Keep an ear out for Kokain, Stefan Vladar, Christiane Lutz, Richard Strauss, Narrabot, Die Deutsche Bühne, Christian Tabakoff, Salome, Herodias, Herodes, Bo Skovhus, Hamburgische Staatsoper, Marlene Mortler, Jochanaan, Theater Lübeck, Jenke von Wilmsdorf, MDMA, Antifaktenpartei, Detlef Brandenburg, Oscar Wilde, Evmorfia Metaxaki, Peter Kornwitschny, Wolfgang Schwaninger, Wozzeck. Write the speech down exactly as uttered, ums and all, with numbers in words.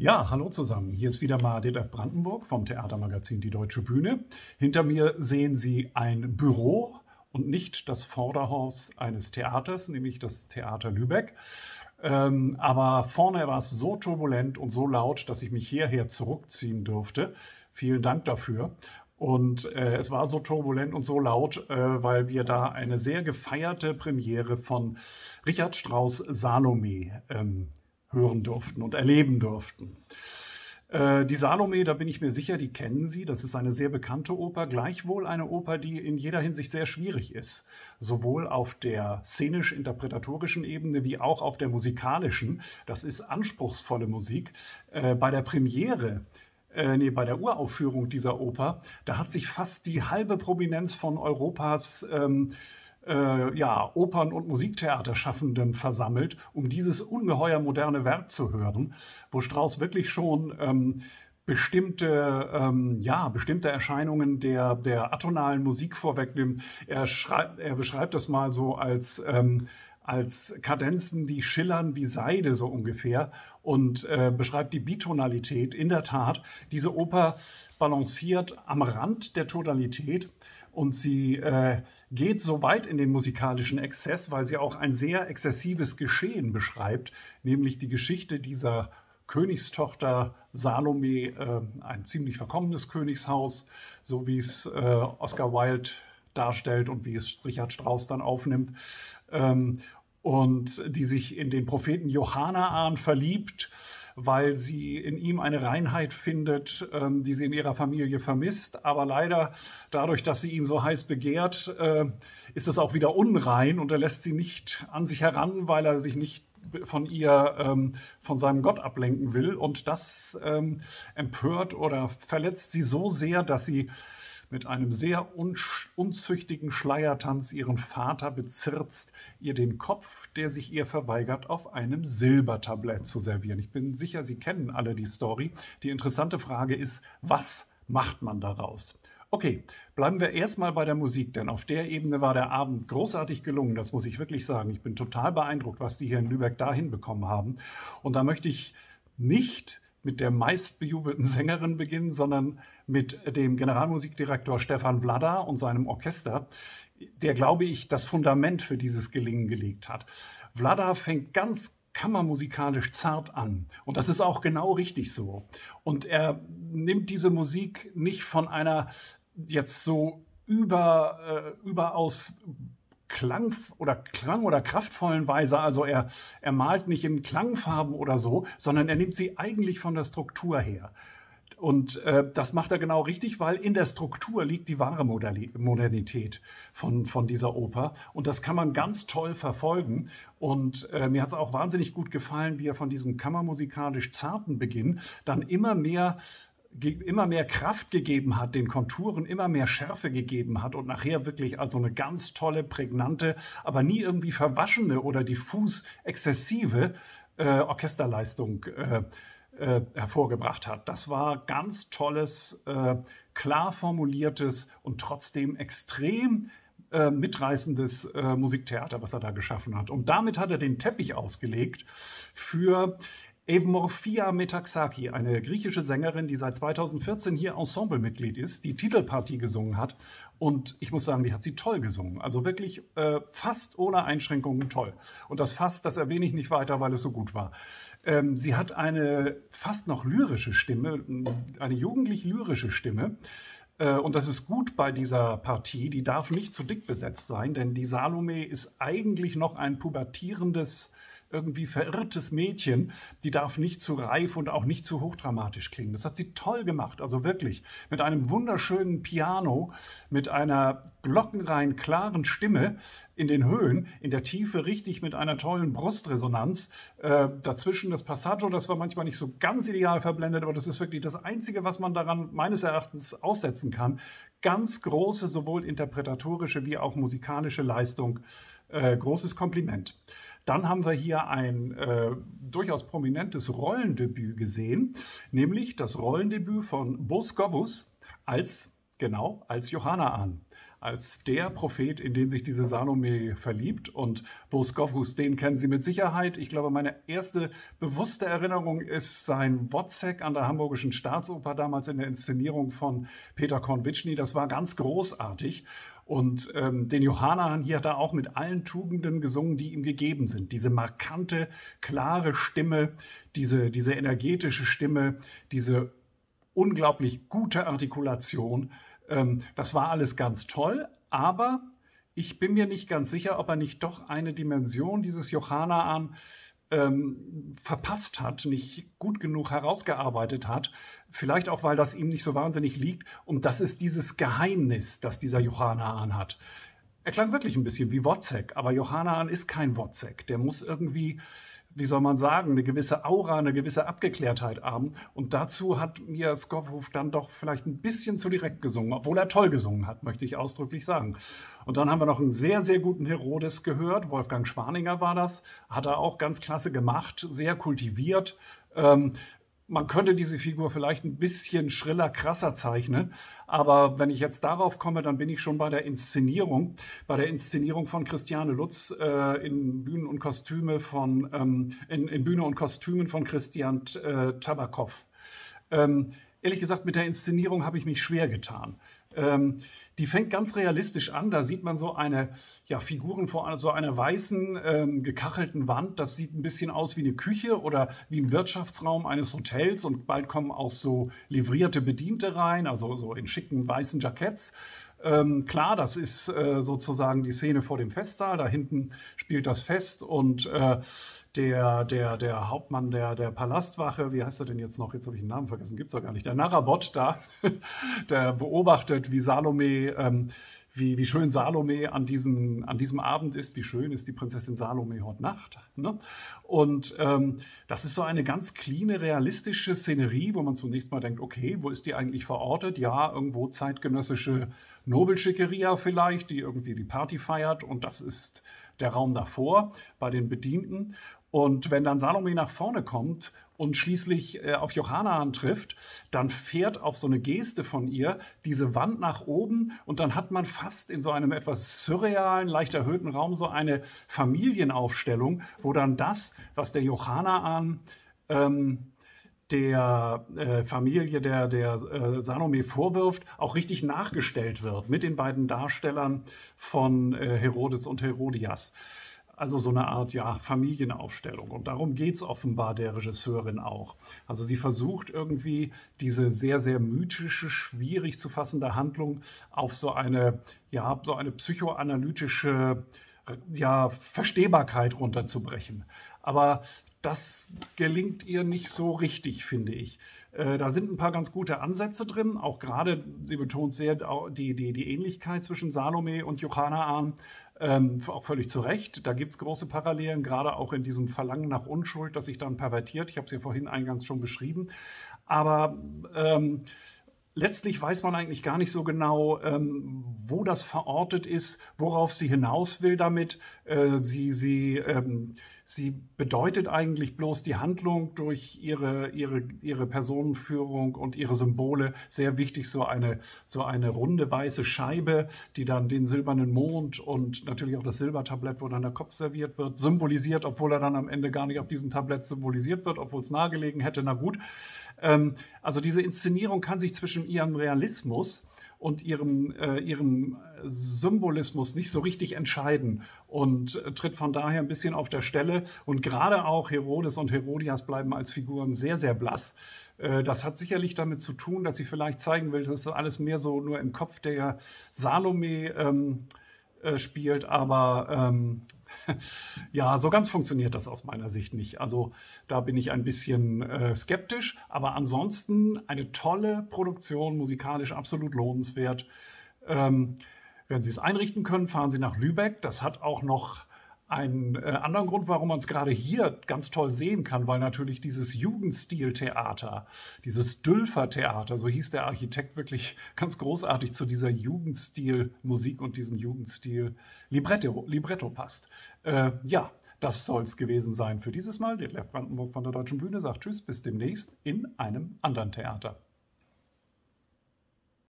Ja, hallo zusammen. Hier ist wieder mal Detlef Brandenburg vom Theatermagazin Die Deutsche Bühne. Hinter mir sehen Sie ein Büro und nicht das Vorderhaus eines Theaters, nämlich das Theater Lübeck. Ähm, aber vorne war es so turbulent und so laut, dass ich mich hierher zurückziehen durfte. Vielen Dank dafür. Und äh, es war so turbulent und so laut, äh, weil wir da eine sehr gefeierte Premiere von Richard Strauss Salome ähm, hören durften und erleben durften. Äh, die Salome, da bin ich mir sicher, die kennen Sie. Das ist eine sehr bekannte Oper, gleichwohl eine Oper, die in jeder Hinsicht sehr schwierig ist. Sowohl auf der szenisch-interpretatorischen Ebene wie auch auf der musikalischen. Das ist anspruchsvolle Musik. Äh, bei der Premiere, äh, nee, bei der Uraufführung dieser Oper, da hat sich fast die halbe Prominenz von Europas ähm, Äh, ja, Opern- und Musiktheaterschaffenden versammelt, um dieses ungeheuer moderne Werk zu hören, wo Strauss wirklich schon ähm, bestimmte, ähm, ja, bestimmte Erscheinungen der, der atonalen Musik vorwegnimmt. Er, schreibt, er beschreibt das mal so als, ähm, als Kadenzen, die schillern wie Seide so ungefähr, und äh, beschreibt die Bitonalität. In der Tat, diese Oper balanciert am Rand der Tonalität. Und sie äh, geht so weit in den musikalischen Exzess, weil sie auch ein sehr exzessives Geschehen beschreibt, nämlich die Geschichte dieser Königstochter Salome, äh, ein ziemlich verkommenes Königshaus, so wie es äh, Oscar Wilde darstellt und wie es Richard Strauss dann aufnimmt, ähm, und die sich in den Propheten Jochanaan verliebt, weil sie in ihm eine Reinheit findet, ähm, die sie in ihrer Familie vermisst. Aber leider, dadurch, dass sie ihn so heiß begehrt, äh, ist es auch wieder unrein, und er lässt sie nicht an sich heran, weil er sich nicht von ihr, ähm, von seinem Gott ablenken will. Und das ähm, empört oder verletzt sie so sehr, dass sie mit einem sehr unzüchtigen Schleiertanz ihren Vater bezirzt, ihr den Kopf, der sich ihr verweigert, auf einem Silbertablett zu servieren. Ich bin sicher, Sie kennen alle die Story. Die interessante Frage ist, was macht man daraus? Okay, bleiben wir erstmal bei der Musik, denn auf der Ebene war der Abend großartig gelungen. Das muss ich wirklich sagen. Ich bin total beeindruckt, was die hier in Lübeck da hinbekommen haben. Und da möchte ich nicht mit der meistbejubelten Sängerin beginnen, sondern mit dem Generalmusikdirektor Stefan Vladar und seinem Orchester, der, glaube ich, das Fundament für dieses Gelingen gelegt hat. Vladar fängt ganz kammermusikalisch zart an, und das ist auch genau richtig so. Und er nimmt diese Musik nicht von einer jetzt so über, äh, überaus Klang oder Klang oder kraftvollen Weise, also er, er malt nicht in Klangfarben oder so, sondern er nimmt sie eigentlich von der Struktur her. Und äh, das macht er genau richtig, weil in der Struktur liegt die wahre Modernität von, von dieser Oper. Und das kann man ganz toll verfolgen. Und äh, mir hat es auch wahnsinnig gut gefallen, wie er von diesem kammermusikalisch zarten Beginn dann immer mehr immer mehr Kraft gegeben hat, den Konturen immer mehr Schärfe gegeben hat und nachher wirklich also eine ganz tolle, prägnante, aber nie irgendwie verwaschene oder diffus exzessive äh, Orchesterleistung äh, äh, hervorgebracht hat. Das war ganz tolles, äh, klar formuliertes und trotzdem extrem äh, mitreißendes äh, Musiktheater, was er da geschaffen hat. Und damit hat er den Teppich ausgelegt für Evmorfia Metaxaki, eine griechische Sängerin, die seit zweitausendvierzehn hier Ensemblemitglied ist, die Titelpartie gesungen hat. Und ich muss sagen, die hat sie toll gesungen. Also wirklich äh, fast ohne Einschränkungen toll. Und das fast, das erwähne ich nicht weiter, weil es so gut war. Ähm, sie hat eine fast noch lyrische Stimme, eine jugendlich lyrische Stimme. Äh, und das ist gut bei dieser Partie. Die darf nicht zu dick besetzt sein, denn die Salome ist eigentlich noch ein pubertierendes, irgendwie verirrtes Mädchen, die darf nicht zu reif und auch nicht zu hochdramatisch klingen. Das hat sie toll gemacht, also wirklich. Mit einem wunderschönen Piano, mit einer glockenrein klaren Stimme in den Höhen, in der Tiefe richtig mit einer tollen Brustresonanz. Äh, dazwischen das Passaggio, das war manchmal nicht so ganz ideal verblendet, aber das ist wirklich das Einzige, was man daran meines Erachtens aussetzen kann. Ganz große, sowohl interpretatorische wie auch musikalische Leistung. Äh, großes Kompliment. Dann haben wir hier ein äh, durchaus prominentes Rollendebüt gesehen, nämlich das Rollendebüt von Bo Skovhus als, genau, als Jochanaan. als der Prophet, in den sich diese Salome verliebt. Und Bo Skovhus, den kennen Sie mit Sicherheit. Ich glaube, meine erste bewusste Erinnerung ist sein Wozzeck an der Hamburgischen Staatsoper, damals in der Inszenierung von Peter Kornwitschny. Das war ganz großartig. Und ähm, den Jochanaan hier hat er auch mit allen Tugenden gesungen, die ihm gegeben sind. Diese markante, klare Stimme, diese, diese energetische Stimme, diese unglaublich gute Artikulation. Ähm, das war alles ganz toll, aber ich bin mir nicht ganz sicher, ob er nicht doch eine Dimension dieses Jochanaan ähm, verpasst hat, nicht gut genug herausgearbeitet hat. Vielleicht auch, weil das ihm nicht so wahnsinnig liegt. Und das ist dieses Geheimnis, das dieser Jochanaan hat. Er klang wirklich ein bisschen wie Wozzeck, aber Jochanaan ist kein Wozzeck. Der muss irgendwie, wie soll man sagen, eine gewisse Aura, eine gewisse Abgeklärtheit haben. Und dazu hat mir Skovhus dann doch vielleicht ein bisschen zu direkt gesungen, obwohl er toll gesungen hat, möchte ich ausdrücklich sagen. Und dann haben wir noch einen sehr, sehr guten Herodes gehört. Wolfgang Schwaninger war das. Hat er auch ganz klasse gemacht, sehr kultiviert. Ähm, Man könnte diese Figur vielleicht ein bisschen schriller, krasser zeichnen. Aber wenn ich jetzt darauf komme, dann bin ich schon bei der Inszenierung. Bei der Inszenierung von Christiane Lutz äh, in, Bühnen und Kostüme von, ähm, in, in Bühne und Kostümen von Christian äh, Tabakoff. Ähm, ehrlich gesagt, mit der Inszenierung habe ich mich schwer getan. Ähm, die fängt ganz realistisch an. Da sieht man so eine ja, Figuren vor so einer weißen, ähm, gekachelten Wand. Das sieht ein bisschen aus wie eine Küche oder wie ein Wirtschaftsraum eines Hotels. Und bald kommen auch so livrierte Bediente rein, also so in schicken weißen Jacketts. Ähm, klar, das ist äh, sozusagen die Szene vor dem Festsaal. Da hinten spielt das Fest und äh, der, der, der Hauptmann der, der Palastwache, wie heißt er denn jetzt noch? Jetzt habe ich den Namen vergessen, gibt es doch gar nicht. Der Narrabot da, der beobachtet, wie Salome, ähm, wie, wie schön Salome an diesem, an diesem Abend ist. Wie schön ist die Prinzessin Salome heute Nacht. Ne? Und ähm, das ist so eine ganz clean, realistische Szenerie, wo man zunächst mal denkt, okay, wo ist die eigentlich verortet? Ja, irgendwo zeitgenössische Nobelschickeria vielleicht, die irgendwie die Party feiert, und das ist der Raum davor bei den Bedienten. Und wenn dann Salome nach vorne kommt und schließlich äh, auf Jochanaan trifft, dann fährt auf so eine Geste von ihr diese Wand nach oben, und dann hat man fast in so einem etwas surrealen, leicht erhöhten Raum so eine Familienaufstellung, wo dann das, was der Jochanaan ähm, der äh, Familie der, der äh, Salome vorwirft, auch richtig nachgestellt wird mit den beiden Darstellern von äh, Herodes und Herodias. Also so eine Art ja, Familienaufstellung. Und darum geht es offenbar der Regisseurin auch. Also sie versucht irgendwie diese sehr, sehr mythische, schwierig zu fassende Handlung auf so eine, ja, so eine psychoanalytische ja, Verstehbarkeit runterzubrechen. Aber das gelingt ihr nicht so richtig, finde ich. Äh, da sind ein paar ganz gute Ansätze drin. Auch gerade, sie betont sehr die, die, die Ähnlichkeit zwischen Salome und Jochanaan. Ähm, auch völlig zu Recht. Da gibt es große Parallelen, gerade auch in diesem Verlangen nach Unschuld, das sich dann pervertiert. Ich habe es ja vorhin eingangs schon beschrieben. Aber ähm, letztlich weiß man eigentlich gar nicht so genau, ähm, wo das verortet ist, worauf sie hinaus will damit. Äh, sie, sie, ähm, sie bedeutet eigentlich bloß die Handlung durch ihre, ihre, ihre Personenführung und ihre Symbole. Sehr wichtig, so eine, so eine runde weiße Scheibe, die dann den silbernen Mond und natürlich auch das Silbertablett, wo dann der Kopf serviert wird, symbolisiert, obwohl er dann am Ende gar nicht auf diesem Tablett symbolisiert wird, obwohl es nahegelegen hätte, na gut. Ähm, also diese Inszenierung kann sich zwischen ihrem Realismus und ihrem, äh, ihrem Symbolismus nicht so richtig entscheiden und äh, tritt von daher ein bisschen auf der Stelle. Und gerade auch Herodes und Herodias bleiben als Figuren sehr, sehr blass. Äh, das hat sicherlich damit zu tun, dass sie vielleicht zeigen will, dass das alles mehr so nur im Kopf der Salome ähm, äh, spielt, aber ähm, ja, so ganz funktioniert das aus meiner Sicht nicht. Also da bin ich ein bisschen äh, skeptisch, aber ansonsten eine tolle Produktion, musikalisch absolut lohnenswert. Ähm, wenn Sie es einrichten können, fahren Sie nach Lübeck. Das hat auch noch einen äh, anderen Grund, warum man es gerade hier ganz toll sehen kann, weil natürlich dieses Jugendstil-Theater, dieses Dülfer-Theater, so hieß der Architekt wirklich ganz großartig, zu dieser Jugendstil-Musik und diesem Jugendstil-Libretto Libretto passt. Äh, ja, das soll es gewesen sein für dieses Mal. Detlef Brandenburg von der Deutschen Bühne sagt Tschüss, bis demnächst in einem anderen Theater.